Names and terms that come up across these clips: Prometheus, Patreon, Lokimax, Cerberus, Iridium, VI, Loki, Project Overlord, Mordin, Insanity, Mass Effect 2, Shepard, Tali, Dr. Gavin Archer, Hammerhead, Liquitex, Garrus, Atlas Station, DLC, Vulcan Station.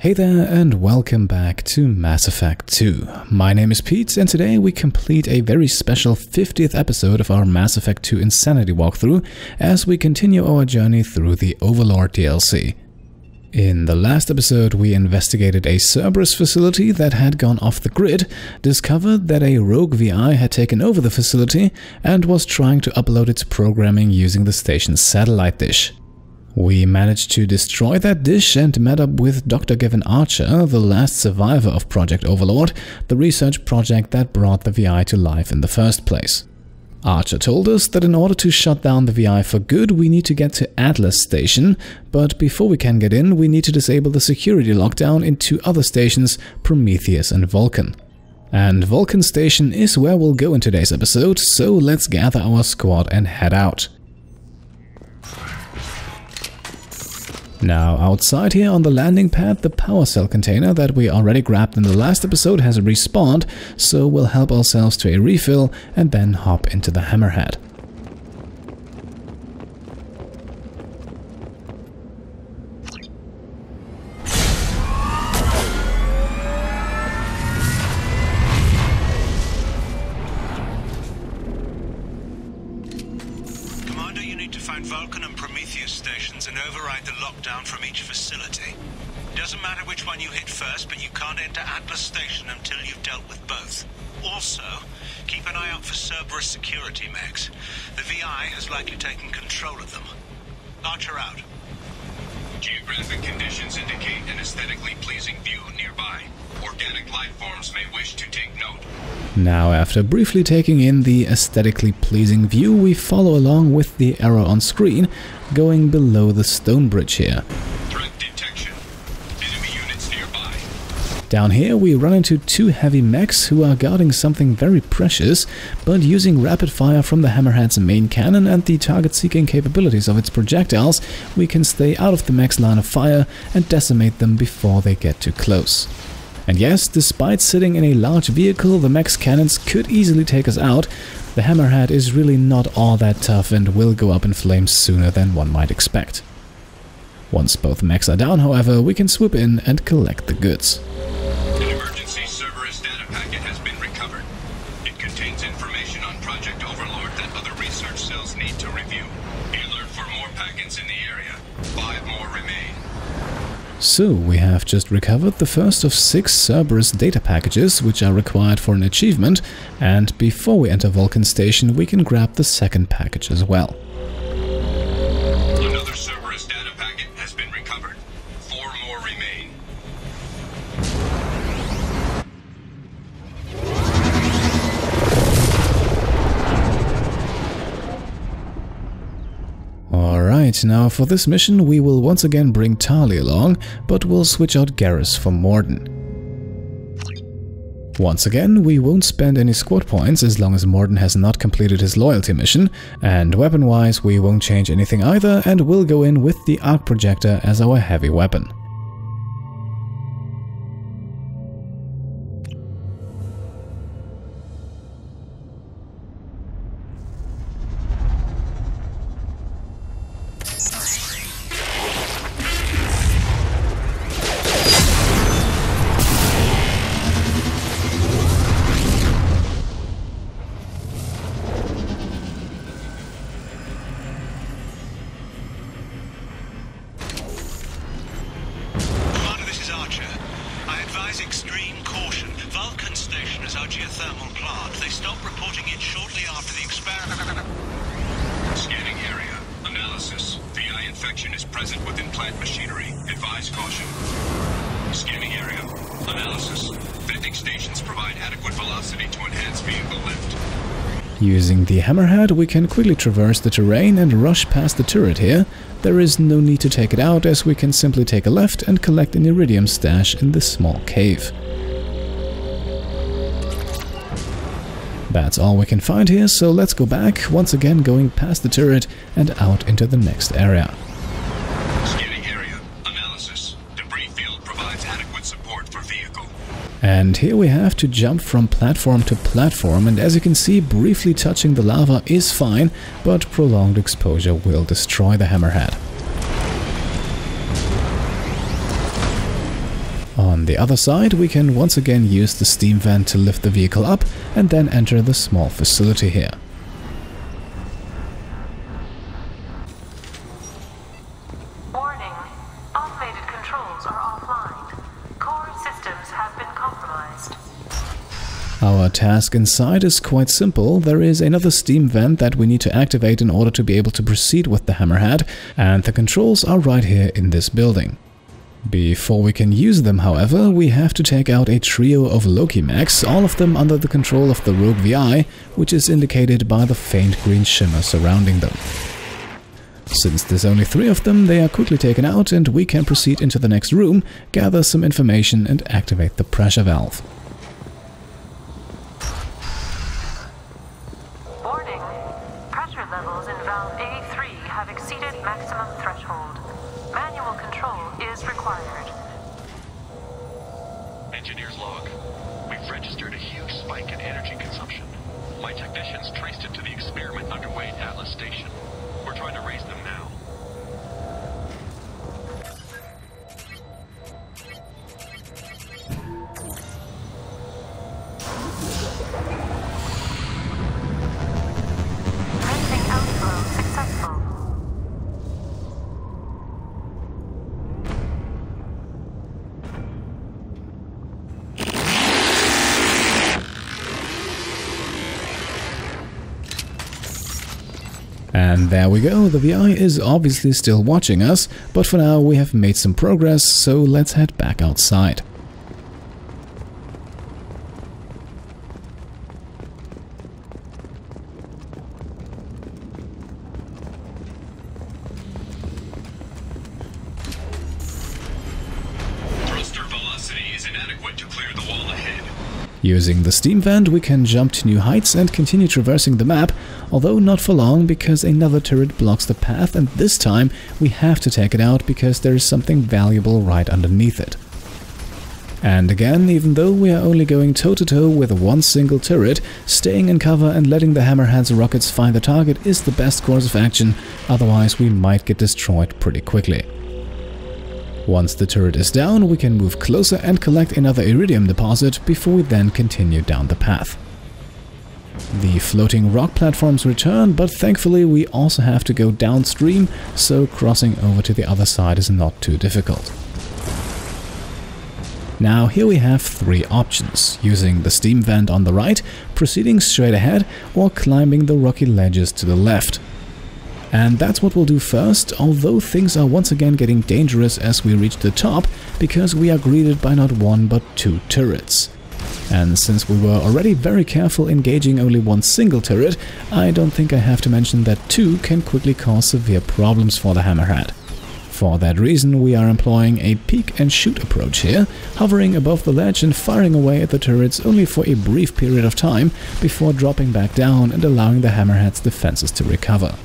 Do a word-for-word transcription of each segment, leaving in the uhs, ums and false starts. Hey there and welcome back to Mass Effect two. My name is Pete and today we complete a very special fiftieth episode of our Mass Effect two Insanity walkthrough as we continue our journey through the Overlord D L C. In the last episode, we investigated a Cerberus facility that had gone off the grid, discovered that a rogue V I had taken over the facility and was trying to upload its programming using the station's satellite dish. We managed to destroy that dish and met up with Doctor Gavin Archer, the last survivor of Project Overlord, the research project that brought the V I to life in the first place. Archer told us that in order to shut down the V I for good, we need to get to Atlas Station, but before we can get in, we need to disable the security lockdown in two other stations, Prometheus and Vulcan. And Vulcan Station is where we'll go in today's episode, so let's gather our squad and head out. Now, outside here on the landing pad, the power cell container that we already grabbed in the last episode has respawned, so we'll help ourselves to a refill and then hop into the Hammerhead. Now, after briefly taking in the aesthetically pleasing view, we follow along with the arrow on screen, going below the stone bridge here. Threat detection. Enemy units nearby. Down here, we run into two heavy mechs who are guarding something very precious, but using rapid fire from the Hammerhead's main cannon and the target-seeking capabilities of its projectiles, we can stay out of the mech's line of fire and decimate them before they get too close. And yes, despite sitting in a large vehicle, the mech's cannons could easily take us out. The Hammerhead is really not all that tough and will go up in flames sooner than one might expect. Once both mechs are down, however, we can swoop in and collect the goods. An emergency Cerberus data packet has been recovered. It contains information on Project Overlord that other research cells need to review. Alert for more packets in the area. Five more remain. So, we have just recovered the first of six Cerberus data packages, which are required for an achievement, and before we enter Vulcan Station, we can grab the second package as well. Another Cerberus data packet has been recovered. Four more remain. All right. Right, now for this mission we will once again bring Tali along, but we'll switch out Garrus for Mordin. Once again, we won't spend any squad points as long as Mordin has not completed his loyalty mission, and weapon-wise we won't change anything either and we'll go in with the arc projector as our heavy weapon. Using the Hammerhead, we can quickly traverse the terrain and rush past the turret here. There is no need to take it out as we can simply take a left and collect an iridium stash in this small cave. That's all we can find here, so let's go back, once again going past the turret and out into the next area. And here we have to jump from platform to platform, and as you can see, briefly touching the lava is fine, but prolonged exposure will destroy the Hammerhead. On the other side, we can once again use the steam vent to lift the vehicle up and then enter the small facility here. Warning, automated controls are offline. Core systems have been compromised. Our task inside is quite simple. There is another steam vent that we need to activate in order to be able to proceed with the Hammerhead, and the controls are right here in this building. Before we can use them, however, we have to take out a trio of Loki mechs, all of them under the control of the rogue V I, which is indicated by the faint green shimmer surrounding them. Since there's only three of them, they are quickly taken out and we can proceed into the next room, gather some information and activate the pressure valve. Warning, pressure levels in valve A three have exceeded maximum threshold. Manual control is required. Engineer's log. We've registered a huge spike in energy consumption. My technicians traced it to the experiment underway at Atlas Station. We're trying to raise them now. And there we go, the V I is obviously still watching us, but for now we have made some progress, so let's head back outside. Thruster velocity is inadequate to clear the wall ahead. Using the steam vent, we can jump to new heights and continue traversing the map, although not for long because another turret blocks the path, and this time we have to take it out because there is something valuable right underneath it. And again, even though we are only going toe-to-toe with one single turret, staying in cover and letting the Hammerhead's rockets find the target is the best course of action, otherwise we might get destroyed pretty quickly. Once the turret is down, we can move closer and collect another iridium deposit before we then continue down the path. The floating rock platforms return, but thankfully we also have to go downstream, so crossing over to the other side is not too difficult. Now here we have three options: using the steam vent on the right, proceeding straight ahead, or climbing the rocky ledges to the left. And that's what we'll do first, although things are once again getting dangerous as we reach the top, because we are greeted by not one but two turrets. And since we were already very careful engaging only one single turret, I don't think I have to mention that two can quickly cause severe problems for the Hammerhead. For that reason, we are employing a peek-and-shoot approach here, hovering above the ledge and firing away at the turrets only for a brief period of time, before dropping back down and allowing the Hammerhead's defenses to recover.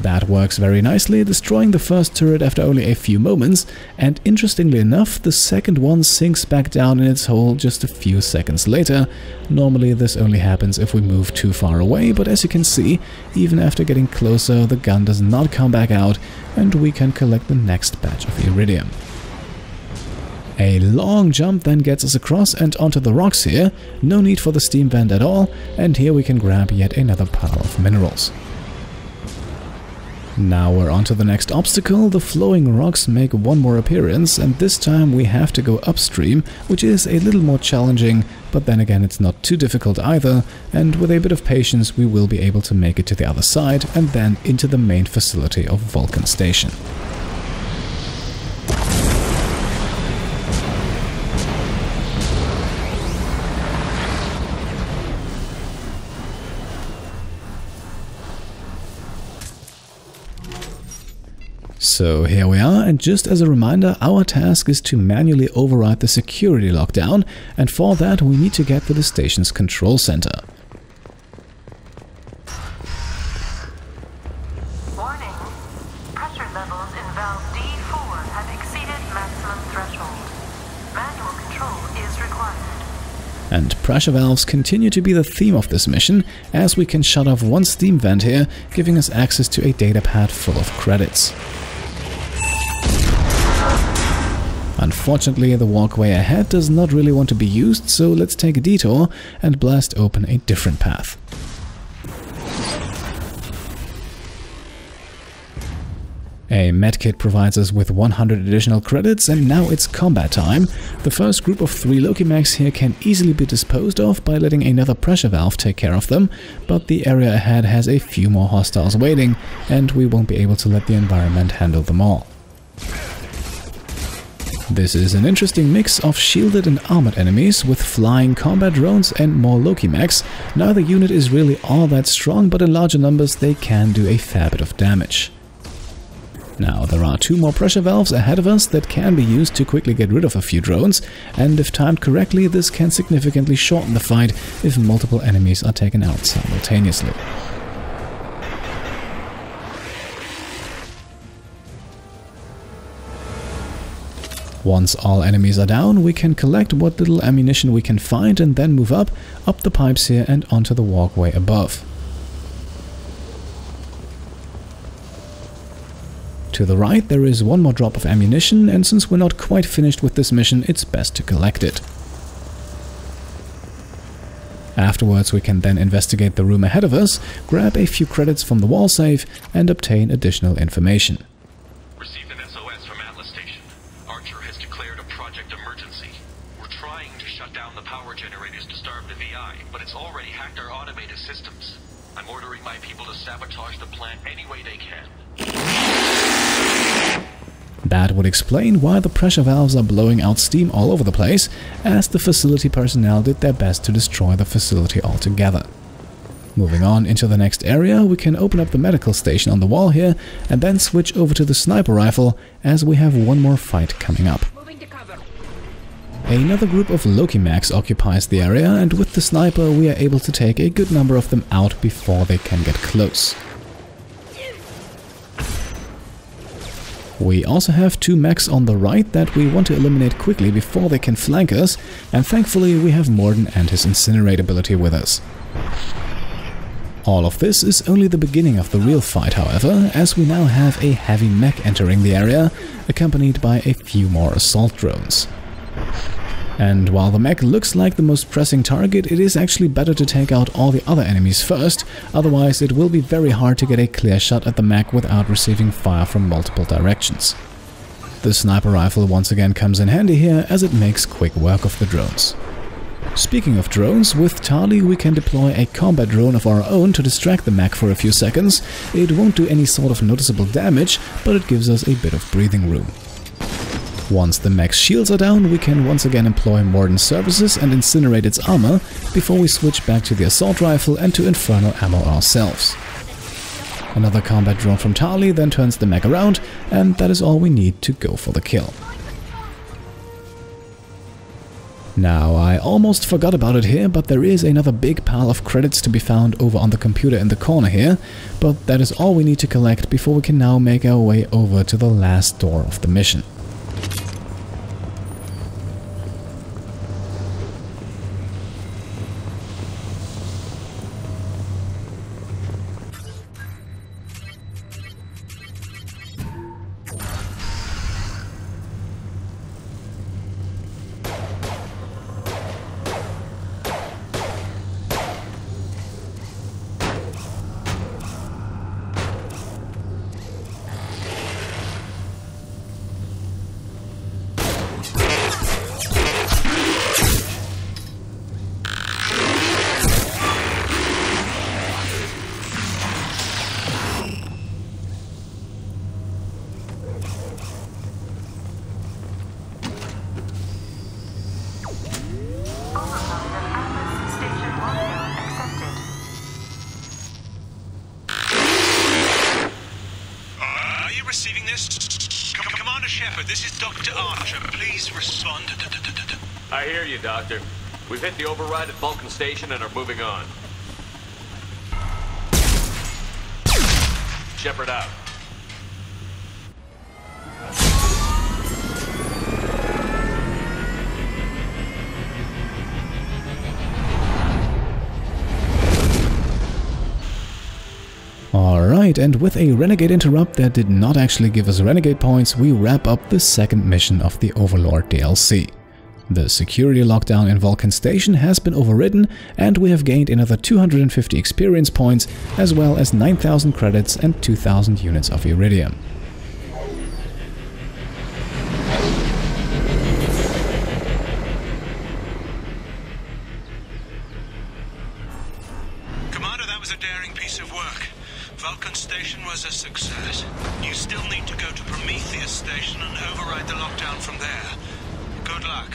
That works very nicely, destroying the first turret after only a few moments, and interestingly enough, the second one sinks back down in its hole just a few seconds later. Normally this only happens if we move too far away, but as you can see, even after getting closer, the gun does not come back out, and we can collect the next batch of iridium. A long jump then gets us across and onto the rocks here, no need for the steam vent at all, and here we can grab yet another pile of minerals. Now we're onto the next obstacle. The flowing rocks make one more appearance, and this time we have to go upstream, which is a little more challenging, but then again it's not too difficult either, and with a bit of patience we will be able to make it to the other side and then into the main facility of Vulcan Station. So here we are, and just as a reminder, our task is to manually override the security lockdown, and for that we need to get to the station's control center. Warning, pressure levels in valve D four have exceeded maximum threshold. Manual control is required. And pressure valves continue to be the theme of this mission, as we can shut off one steam vent here, giving us access to a datapad full of credits. Unfortunately, the walkway ahead does not really want to be used, so let's take a detour and blast open a different path. A medkit provides us with one hundred additional credits, and now it's combat time. The first group of three Lokimax here can easily be disposed of by letting another pressure valve take care of them, but the area ahead has a few more hostiles waiting, and we won't be able to let the environment handle them all. This is an interesting mix of shielded and armored enemies with flying combat drones and more Lokimax. Neither unit is really all that strong, but in larger numbers they can do a fair bit of damage. Now, there are two more pressure valves ahead of us that can be used to quickly get rid of a few drones, and if timed correctly, this can significantly shorten the fight if multiple enemies are taken out simultaneously. Once all enemies are down, we can collect what little ammunition we can find and then move up, up the pipes here and onto the walkway above. To the right, there is one more drop of ammunition, and since we're not quite finished with this mission, it's best to collect it. Afterwards, we can then investigate the room ahead of us, grab a few credits from the wall safe, and obtain additional information. Received an S O S from Atlas Station. Archer has declared a project emergency. We're trying to shut down the power generators to starve the V I, but it's already hacked our automated systems. I'm ordering my people to sabotage the plant any way they can. That would explain why the pressure valves are blowing out steam all over the place, as the facility personnel did their best to destroy the facility altogether. Moving on into the next area, we can open up the medical station on the wall here and then switch over to the sniper rifle, as we have one more fight coming up. Another group of Lokimax occupies the area, and with the sniper we are able to take a good number of them out before they can get close. We also have two mechs on the right that we want to eliminate quickly before they can flank us, and thankfully we have Mordin and his incinerate ability with us. All of this is only the beginning of the real fight, however, as we now have a heavy mech entering the area, accompanied by a few more assault drones. And while the mech looks like the most pressing target, it is actually better to take out all the other enemies first, otherwise it will be very hard to get a clear shot at the mech without receiving fire from multiple directions. The sniper rifle once again comes in handy here, as it makes quick work of the drones. Speaking of drones, with Tali we can deploy a combat drone of our own to distract the mech for a few seconds. It won't do any sort of noticeable damage, but it gives us a bit of breathing room. Once the mech's shields are down, we can once again employ Mordin's services and incinerate its armor, before we switch back to the assault rifle and to infernal ammo ourselves. Another combat drone from Tali then turns the mech around, and that is all we need to go for the kill. Now, I almost forgot about it here, but there is another big pile of credits to be found over on the computer in the corner here, but that is all we need to collect before we can now make our way over to the last door of the mission. Receiving this? Com Commander Shepard, this is Doctor Archer. Please respond. I hear you, Doctor. We've hit the override at Vulcan Station and are moving on. Shepard out. Alright, and with a Renegade interrupt that did not actually give us Renegade points, we wrap up the second mission of the Overlord D L C. The security lockdown in Vulcan Station has been overridden, and we have gained another two hundred fifty experience points, as well as nine thousand credits and two thousand units of Iridium. Was a success. You still need to go to Prometheus Station and override the lockdown from there. Good luck.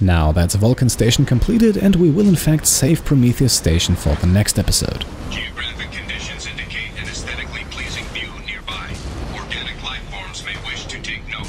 Now that's Vulcan Station completed, and we will in fact save Prometheus Station for the next episode. Geographic conditions indicate an aesthetically pleasing view nearby. Organic life forms may wish to take note.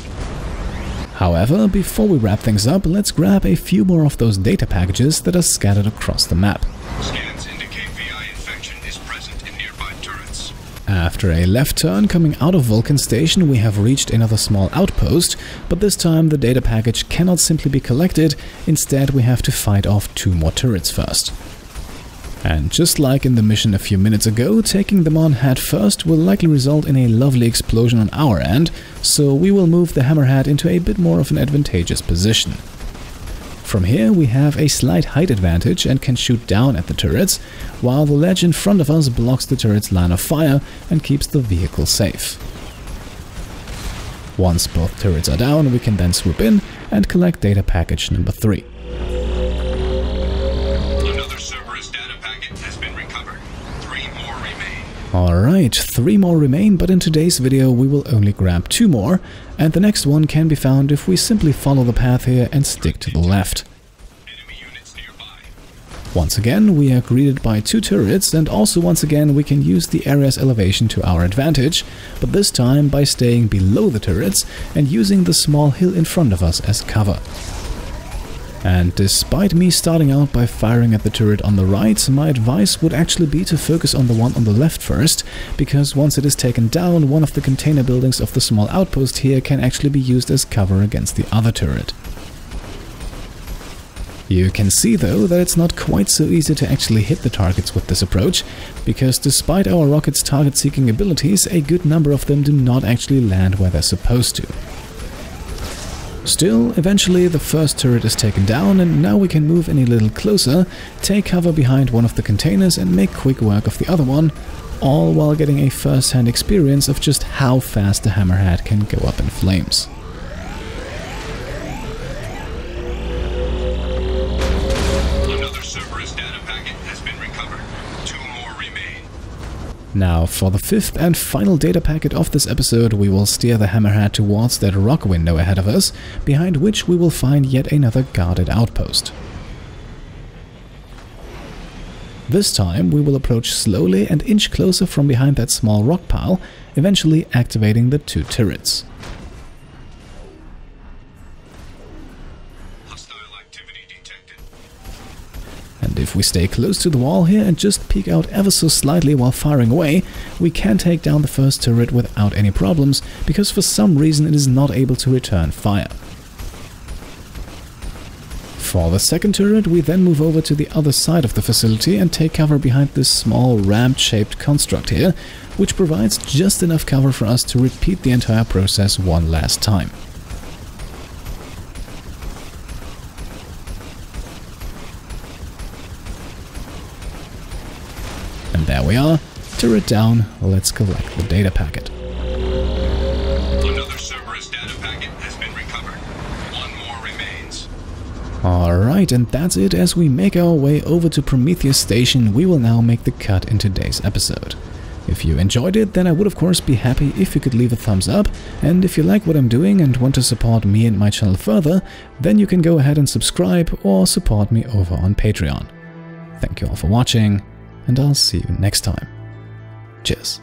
However, before we wrap things up, let's grab a few more of those data packages that are scattered across the map. Scans indicate V I infection is present in nearby turrets. After a left turn coming out of Vulcan Station, we have reached another small outpost, but this time the data package cannot simply be collected, instead we have to fight off two more turrets first. And just like in the mission a few minutes ago, taking them on head first will likely result in a lovely explosion on our end, so we will move the Hammerhead into a bit more of an advantageous position. From here we have a slight height advantage and can shoot down at the turrets, while the ledge in front of us blocks the turret's line of fire and keeps the vehicle safe. Once both turrets are down, we can then swoop in and collect data package number three. Another Cerberus data packet has been recovered. Three more remain. Alright, three more remain, but in today's video we will only grab two more, and the next one can be found if we simply follow the path here and stick to the left. Once again, we are greeted by two turrets, and also once again we can use the area's elevation to our advantage, but this time by staying below the turrets and using the small hill in front of us as cover. And despite me starting out by firing at the turret on the right, my advice would actually be to focus on the one on the left first, because once it is taken down, one of the container buildings of the small outpost here can actually be used as cover against the other turret. You can see though that it's not quite so easy to actually hit the targets with this approach, because despite our rocket's target-seeking abilities, a good number of them do not actually land where they're supposed to. Still, eventually the first turret is taken down, and now we can move in a little closer, take cover behind one of the containers and make quick work of the other one, all while getting a first-hand experience of just how fast the Hammerhead can go up in flames. Another Cerberus data packet has been recovered. Two more remain. Now, for the fifth and final data packet of this episode, we will steer the Hammerhead towards that rock window ahead of us, behind which we will find yet another guarded outpost. This time we will approach slowly and inch closer from behind that small rock pile, eventually activating the two turrets. And if we stay close to the wall here and just peek out ever so slightly while firing away, we can take down the first turret without any problems, because for some reason it is not able to return fire. For the second turret, we then move over to the other side of the facility and take cover behind this small ramp-shaped construct here, which provides just enough cover for us to repeat the entire process one last time. There we are, turret down, let's collect the data packet. Another Cerberus data packet has been recovered. One more remains. Alright, and that's it. As we make our way over to Prometheus Station, we will now make the cut in today's episode. If you enjoyed it, then I would of course be happy if you could leave a thumbs up, and if you like what I'm doing and want to support me and my channel further, then you can go ahead and subscribe or support me over on Patreon. Thank you all for watching, and I'll see you next time. Cheers.